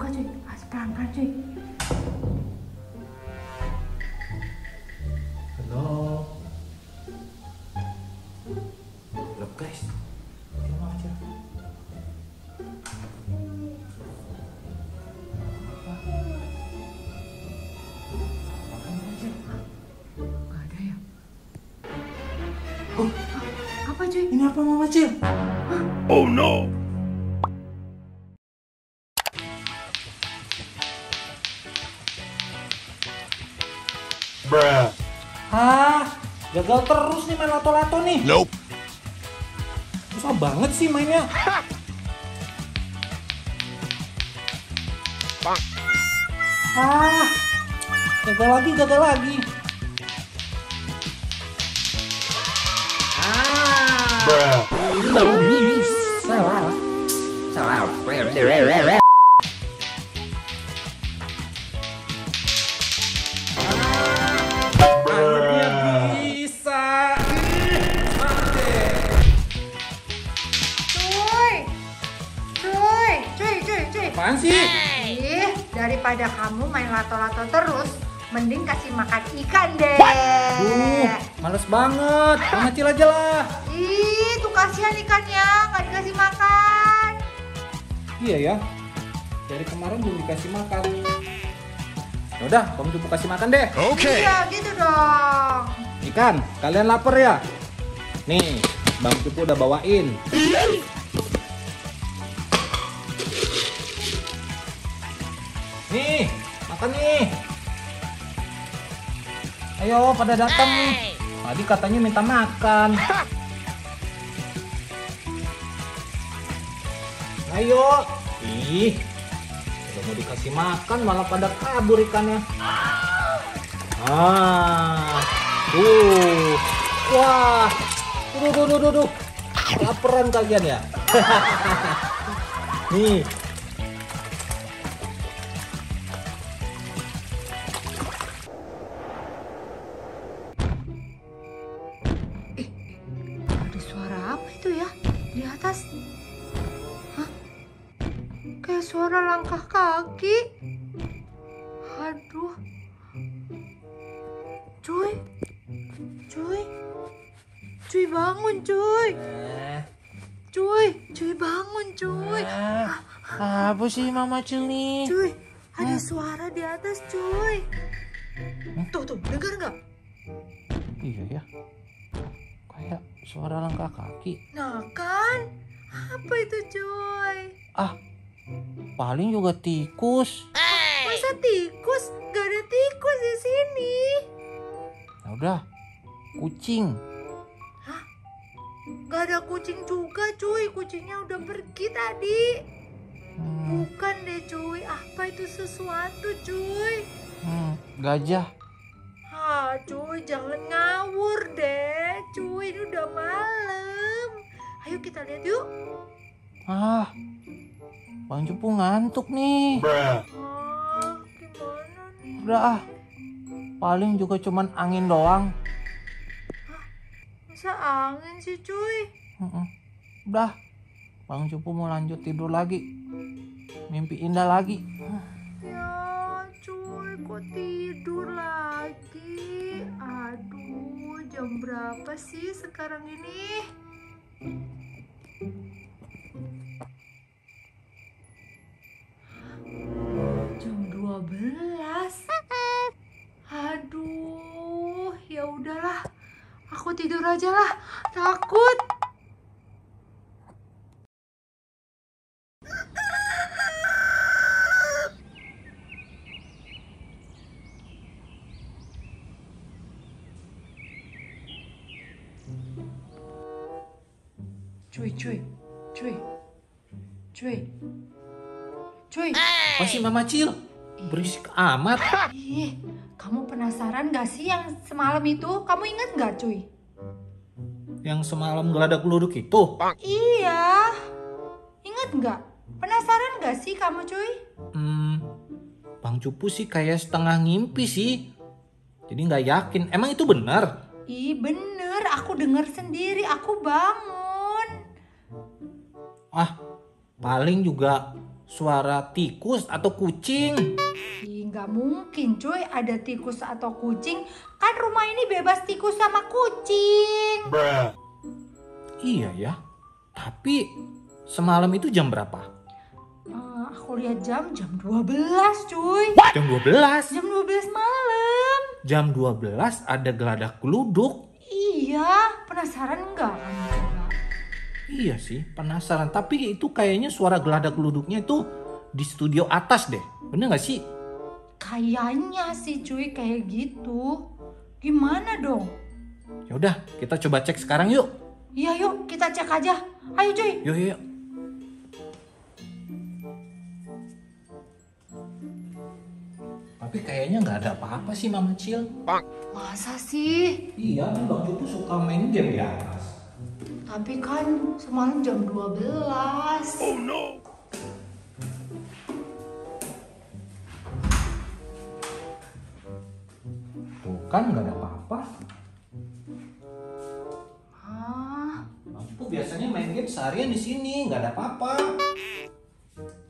buka cuy, harus pelan-pelan cuy. Halo. Loh guys, ini Mamacil. Apa? Apa Mamacil? Gak ada ya? Oh, apa cuy? Ini apa Mamacil? Oh no. Bruh. Hah, gagal terus nih main lato-lato nih. Nope. Susah banget sih mainnya. Bang. Ah, gagal lagi. Ah. Bruh. Salah. Apaan sih? Hey. Daripada kamu main lato-lato terus, mending kasih makan ikan deh. Duh, males banget. Mamacil aja lah. Ih, tuh kasihan ikannya, nggak dikasih makan. Iya ya, dari kemarin belum dikasih makan. Yaudah, kamu cukup kasih makan deh. Oke. Okay. Iya, gitu dong. Ikan, kalian lapar ya? Nih, Bang Cupu udah bawain. Nih, makan nih. Ayo, pada datang nih. Tadi katanya minta makan. Ayo. Ih, udah mau dikasih makan malah pada kabur ikannya. Ah. Wah. Duh. Laparan kalian ya? Nih. Suara langkah kaki. Aduh. Cuy. Cuy bangun, cuy. Cuy bangun, cuy. Apa sih Mamacil nih? Cuy, ada suara di atas, cuy. Tuh, dengar nggak? Iya ya. Kayak suara langkah kaki. Nah kan? Apa itu, cuy? Ah. Paling juga tikus. Masa tikus? Gak ada tikus di sini. Ya udah, kucing. Hah? Gak ada kucing juga, cuy. Kucingnya udah pergi tadi. Bukan deh, cuy. Apa itu sesuatu, cuy? Gajah. Ah, cuy, jangan ngawur deh, cuy. Ini udah malam. Ayo kita lihat yuk. Ah. Bang Cupu ngantuk nih. Bruh. Udah ah, paling juga cuman angin doang. Hah? Masa angin sih cuy? Udah, Bang Cupu mau lanjut tidur lagi. Mimpi indah lagi. Ya cuy, kok tidur lagi? Aduh, jam berapa sih sekarang ini? Jam 12. Aduh, ya udahlah. Aku tidur aja lah. Takut. Cuy. Masih Mamacil? Berisik amat. Ih, kamu penasaran gak sih yang semalam itu? Kamu ingat gak cuy? Yang semalam geladak-geluduk itu? Iya. Ingat gak? Penasaran gak sih kamu cuy? Bang Cupu sih kayak setengah ngimpi sih. Jadi gak yakin. Emang itu benar? Ih bener. Aku dengar sendiri. Aku bangun. Ah, paling juga suara tikus atau kucing? Nggak mungkin cuy, ada tikus atau kucing. Kan rumah ini bebas tikus sama kucing. Bruh. Iya ya, tapi semalam itu jam berapa? Aku lihat jam 12 cuy. What? Jam 12? Jam 12 malam. Jam 12 ada geladak geluduk. Iya, penasaran nggak? Iya sih, penasaran. Tapi itu kayaknya suara geladak geluduknya itu di studio atas deh. Bener nggak sih? Kayaknya sih cuy, kayak gitu. Gimana dong? Yaudah, kita coba cek sekarang yuk. Iya yuk, kita cek aja. Ayo cuy. Yuk yuk yuk. Tapi kayaknya nggak ada apa-apa sih Mamacil. Masa sih? Iya, kan Bang Cupu suka main game di atas. Tapi kan semalam jam 12. Oh no! Tuh kan nggak ada apa-apa. Bang Cupu biasanya main game seharian di sini, nggak ada apa-apa.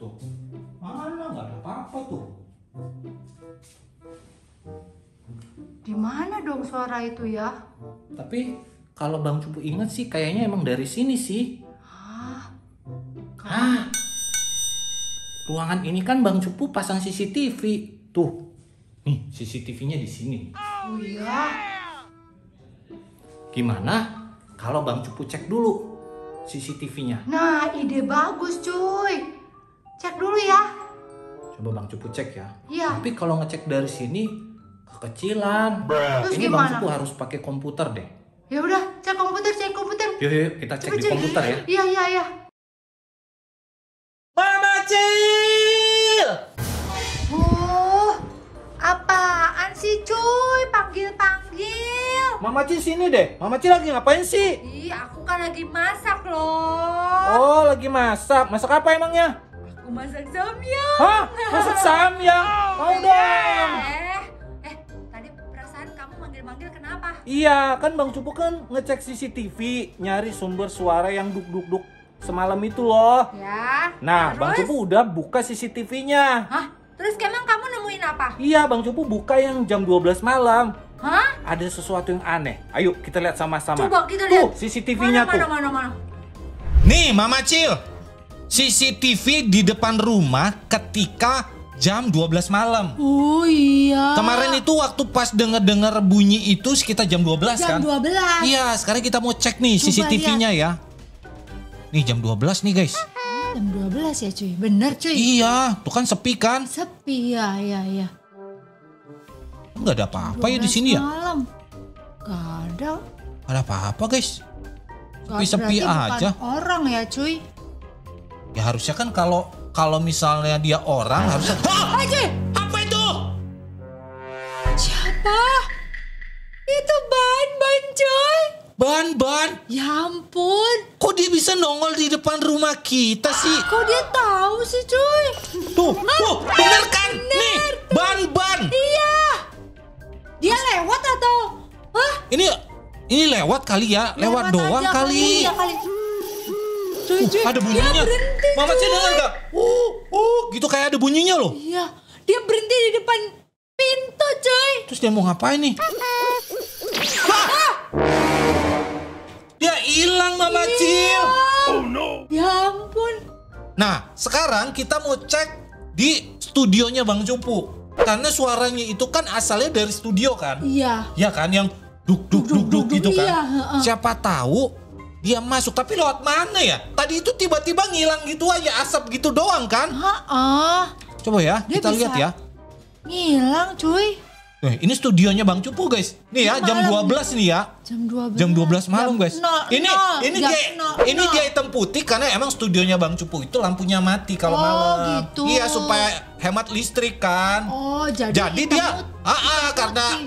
Tuh, mana nggak ada apa-apa tuh? Di mana dong suara itu ya? Tapi kalau Bang Cupu ingat sih kayaknya emang dari sini sih. Hah? Ruangan ini kan Bang Cupu pasang CCTV. Tuh. Nih, CCTV-nya di sini. Oh iya. Gimana kalau Bang Cupu cek dulu CCTV-nya? Nah, ide bagus cuy. Cek dulu ya. Coba Bang Cupu cek ya. Iya. Tapi kalau ngecek dari sini kecilan. Terus ini gimana? Bang Cupu harus pakai komputer deh. Ya udah, cek komputer, cek komputer. Yuk, kita cek. Coba di cek komputer ya. Iya. Mamacil! Apaan sih cuy? Panggil-panggil. Mamacil sini deh. Mamacil lagi ngapain sih? Ih, aku kan lagi masak loh. Oh, lagi masak. Masak apa emangnya? Aku masak samyang. Hah? Masak samyang? Mau dong. Kenapa? Iya, kan Bang Cupu kan ngecek CCTV nyari sumber suara yang duk-duk-duk semalam itu loh. Ya. Nah, terus? Bang Cupu udah buka CCTV-nya. Hah? Terus emang kamu nemuin apa? Iya, Bang Cupu buka yang jam 12 malam. Hah? Ada sesuatu yang aneh. Ayo kita lihat sama-sama. Coba kita lihat. Tuh, CCTV-nya tuh. Mana? Nih, Mamacil. CCTV di depan rumah ketika jam 12 malam. Oh iya. Kemarin itu waktu pas denger bunyi itu sekitar jam 12 kan? Jam 12. Iya, sekarang kita mau cek nih CCTV-nya ya. Nih jam 12 nih guys. Jam 12 ya cuy, bener cuy. Iya, tuh kan sepi kan? Sepi ya, iya. Enggak ada apa-apa ya di sini ya? Malam. Enggak ada. Ada apa-apa guys? Sepi-sepi aja. Bukan orang ya cuy. Ya harusnya kan kalau misalnya dia orang harusnya... Hah! Apa itu? Siapa? Itu Banban coy. Banban? Ya ampun. Kok dia bisa nongol di depan rumah kita sih? Kok dia tahu sih cuy? Tuh, bener kan? Bener, nih, Banban. Iya. Dia lewat atau? Hah? Ini lewat kali ya? Lewat doang kali. Iya kali. Cuy, ada bunyinya. Mamacil dengar gak? Gitu kayak ada bunyinya loh. Iya, dia berhenti di depan pintu cuy. Terus dia mau ngapain nih? Dia hilang Mamacil. Oh no. Ya ampun. Nah, sekarang kita mau cek di studionya Bang Cupu. Karena suaranya itu kan asalnya dari studio kan? Iya. Iya kan yang duk-duk-duk gitu kan? Iya, siapa tahu dia masuk, tapi lewat mana ya? Tadi itu tiba-tiba ngilang gitu aja, asap gitu doang kan? Coba ya, dia kita lihat ya. Ngilang cuy. Ini studionya Bang Cupu guys. Nih ya, jam 12 nih ya. Jam 12 malam guys. Ini dia hitam putih karena emang studionya Bang Cupu itu lampunya mati kalau malam. Gitu. Iya, supaya hemat listrik kan. Oh, jadi dia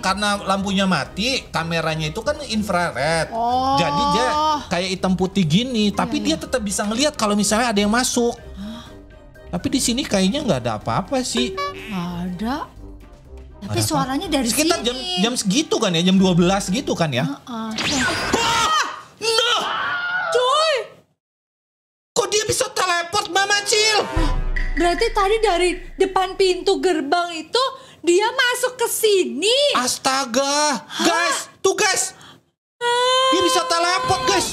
karena lampunya mati, kameranya itu kan infrared. Oh. Jadi dia kayak hitam putih gini, tapi dia tetap bisa ngelihat kalau misalnya ada yang masuk. Tapi di sini kayaknya nggak ada apa-apa sih. Ada. Tapi suaranya dari sini. Sekitar jam segitu kan ya, jam 12 gitu kan ya. No! Cuy! Kok dia bisa teleport Mamacil? Berarti tadi dari depan pintu gerbang itu dia masuk ke sini. Astaga, guys, tuh guys, dia bisa teleport guys.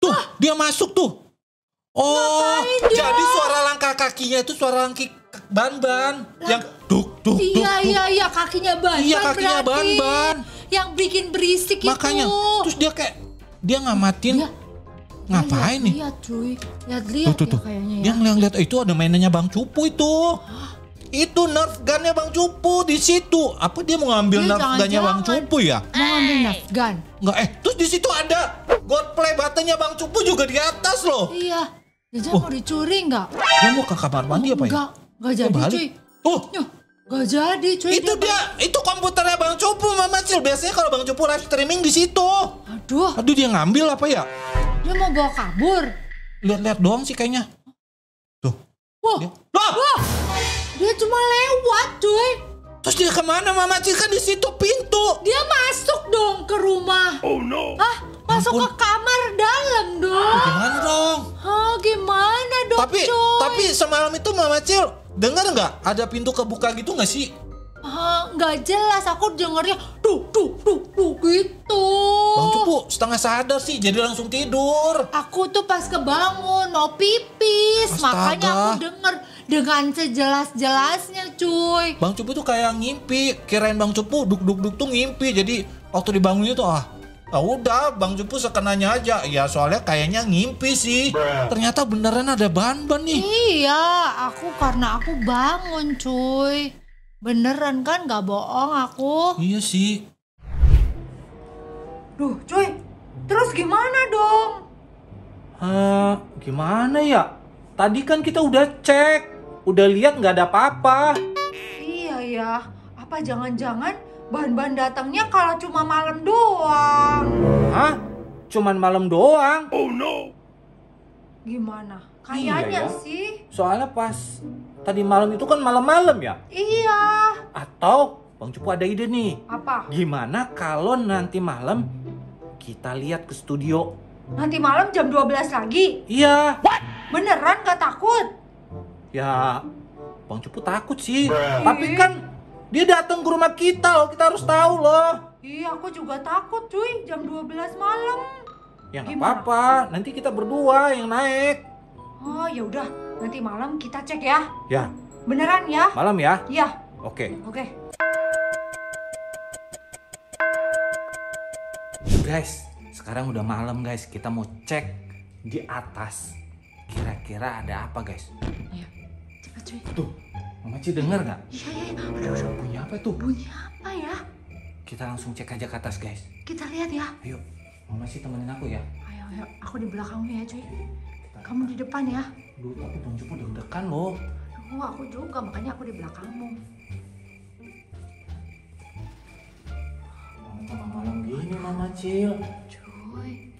Tuh dia masuk tuh. Oh, jadi suara langkah kakinya itu suara langkah Banban yang duk duk duk. Iya iya iya, kakinya Banban. Iya kakinya Banban. Yang bikin berisik itu. Makanya, terus dia kayak dia ngamatin. Ngapain nih? Lihat cuy, lihat-lihat ya kayaknya ya. Yang lihat-lihat itu ada mainannya Bang Cupu itu. Itu Nerf Gunnya Bang Cupu di situ. Apa dia mau ngambil Nerf Gunnya Bang Cupu ya? Mau ngambil Nerf Gun. Enggak, terus di situ ada God Play Buttonnya Bang Cupu juga di atas loh. Iya. Dia mau dicuri enggak? Dia mau ke kamar mandi apa ya? Enggak jadi cuy. Gak jadi cuy. Itu dia, itu komputernya Bang Cupu, Mamacil. Biasanya kalau Bang Cupu live streaming di situ. Aduh. Aduh, dia ngambil apa ya? Dia mau bawa kabur. Lihat-lihat doang sih kayaknya. Tuh. Wah. Wah. Dia cuma lewat, cuy. Terus dia kemana, Mama Cil? Kan di situ pintu. Dia masuk dong ke rumah. Oh no. Hah? Masuk ke kamar dalam dong. Gimana dong? Hah, gimana dong, tapi, cuy? Tapi semalam itu Mama Cil dengar nggak ada pintu kebuka gitu nggak sih? Nggak jelas, aku dengernya duh gitu. Bang Cupu setengah sadar sih, jadi langsung tidur. Aku tuh pas kebangun mau pipis. Astaga. Makanya aku denger dengan sejelas-jelasnya cuy. Bang Cupu tuh kayak ngimpi, kirain Bang Cupu duk-duk-duk tuh ngimpi. Jadi waktu dibangunnya tuh udah Bang Cupu sekenanya aja. Ya soalnya kayaknya ngimpi sih. Ternyata beneran ada Banban nih. Iya, karena aku bangun cuy. Beneran kan, gak bohong aku. Iya sih. Duh cuy, terus gimana dong? Gimana ya? Tadi kan kita udah cek, udah lihat gak ada apa-apa. Iya ya, apa jangan-jangan Banban datangnya kalau cuma malam doang? Hah? Cuman malam doang? Oh no. Gimana? Kayaknya sih. Soalnya pas tadi malam itu kan malam-malam ya? Iya. Atau Bang Cupu ada ide nih. Apa? Gimana kalau nanti malam kita lihat ke studio? Nanti malam jam 12 lagi? Iya. What? Beneran gak takut? Ya, Bang Cupu takut sih. Tapi kan dia datang ke rumah kita loh, kita harus tahu loh. Iya, aku juga takut cuy, jam 12 malam. Ya gak apa-apa, nanti kita berdua yang naik. Oh ya udah. Nanti malam kita cek ya. Ya. Beneran ya? Malam ya? Iya. Oke. Oke. Guys, sekarang udah malam guys. Kita mau cek di atas. Kira-kira ada apa guys? Iya. Cepat cuy. Tuh, Mama Ci denger gak? Iya. Aduh. Bunyi apa tuh? Bunyi apa ya? Kita langsung cek aja ke atas guys. Kita lihat ya. Ayo, Mama Ci temenin aku ya. Ayo. Aku di belakangnya ya cuy. Kamu di depan ya. Duh, tapi Bang Cupu deg-degan loh. Duh, aku juga, makanya aku di belakangmu. Tengah malam gini, Mama Cil. Cuy,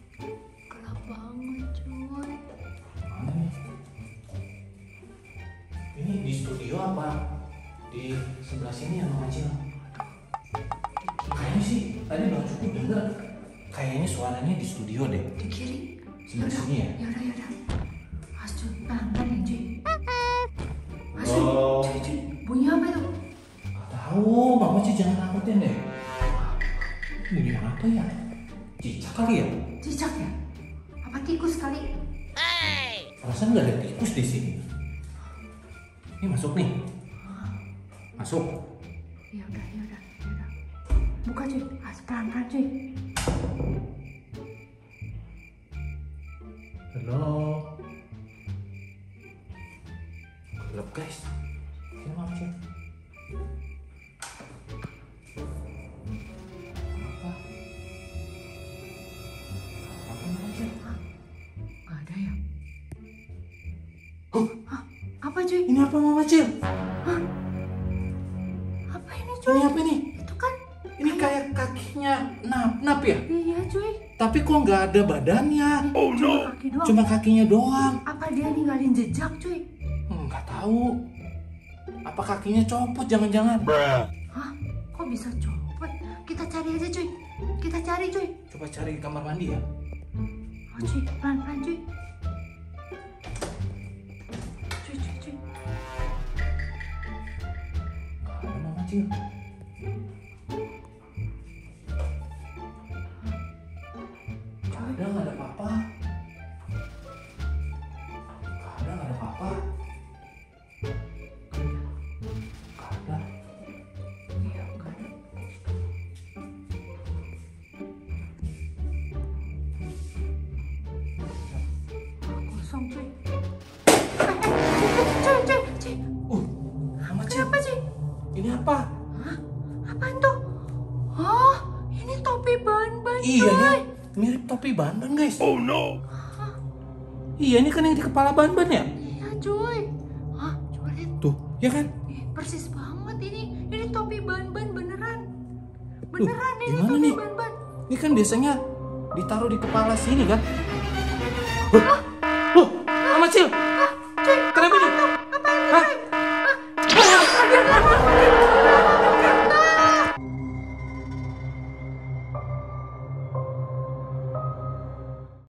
gelap banget cuy. Mana nih? Ini di studio apa? Di sebelah sini ya, Mama Cil? Kayaknya sih, tadi Bang Cupu denger. Kayaknya suaranya di studio deh. Di kiri? Sebelah sini ya? Yaudah. Masuk Banban ya cuy. Masuk cuy. Bunyi apa itu? Gak tau, Mama Ci jangan takutin deh. Ini apa ya? Cicak kali ya? Cicak ya? Apa tikus kali? Perasaan gak ada tikus di sini. Ini masuk nih. Masuk. Yaudah. Buka cuy, pelan-pelan cuy. Halo. Gelap guys. Sini Mama Cil. Apa Mama Cil? Gak ada ya? Apa cuy? Ini apa Mama Cil? Apa ini cuy? Ini apa ini? Itu kan. Ini kayak kakinya Nap ya? Iya cuy. Tapi kok gak ada badannya? Oh no. Cuma kakinya doang. Apa dia ninggalin jejak cuy? Nggak tahu. Apa kakinya copot jangan-jangan? Hah? Kok bisa copot? Kita cari aja cuy. Coba cari di kamar mandi ya. Cuy, pelan-pelan cuy. anjing. Kadang ada apa-apa. Ini apa? Hah? Apaan tuh? Oh, ini topi Banban. Iya, ya, mirip topi Banban, guys. Oh no. Hah? Iya, ini kan yang di kepala Banban ya? Iya, cuy. Hah, coba lihat. Tuh, ya kan? Persis banget ini. Ini topi Banban beneran. Beneran loh, ini topi Banban. Ini kan biasanya ditaruh di kepala sini kan? Loh, Mamacil.